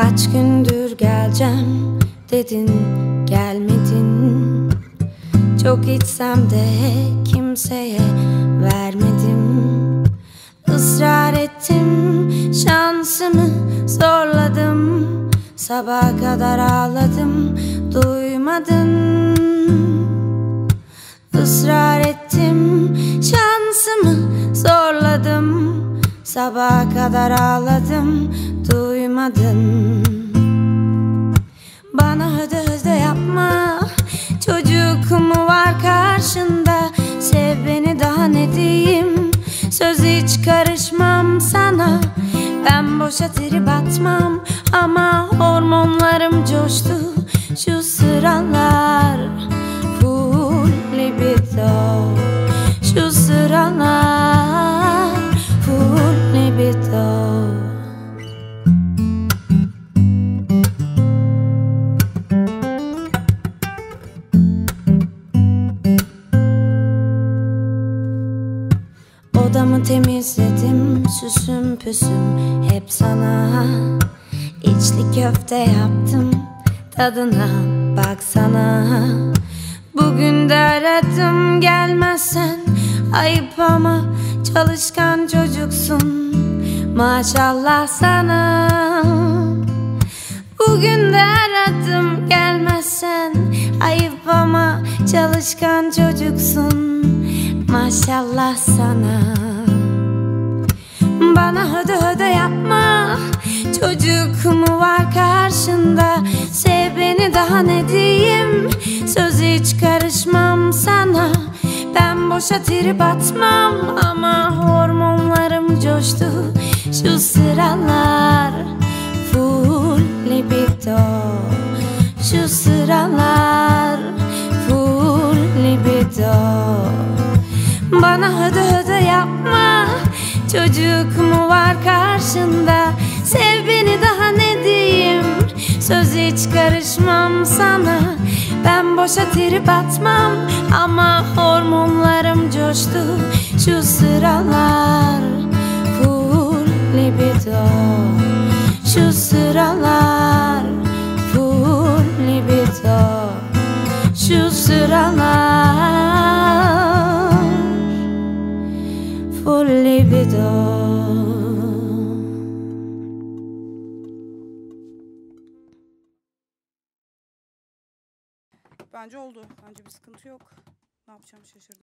Kaç gündür geleceğim dedin, gelmedin. Çok içsem de kimseye vermedim. Israr ettim, şansımı zorladım. Sabaha kadar ağladım, duymadın. Israr ettim, şansımı zorladım. Sabaha kadar ağladım, duymadın. Bana hıdı hıdı yapma, çocuk mu var karşında? Sev beni, daha ne diyeyim? Söz, hiç karışmam sana. Ben boşa trip atmam ama hormonlarım coştu şu sıralar. Full libido şu sıralar. Full libido. Odamı temizledim, süsüm püsüm hep sana. İçli köfte yaptım, tadına baksana. Bugün de aradım, gelmezsen ayıp ama çalışkan çocuksun, maşallah sana. Bugün de aradım, gelmezsen ayıp ama çalışkan çocuksun, maşallah sana. Bana hıdı hıdı yapma, çocuk mu var karşında? Sev beni, daha ne diyeyim? Söz, hiç karışmam sana. Ben boşa trip atmam ama hormonlarım coştu şu sıralar. Full libido şu sıralar. Full libido. Bana hıdı hıdı yapma, çocuk mu var karşında? Sev beni, daha ne diyeyim? Söz, hiç karışmam sana. Ben boşa trip atmam ama hormonlarım coştu şu sıralar. Full libido şu sıralar. Full libido şu sıralar. Full libido. Bence oldu. Bence bir sıkıntı yok. Ne yapacağım şaşırdım.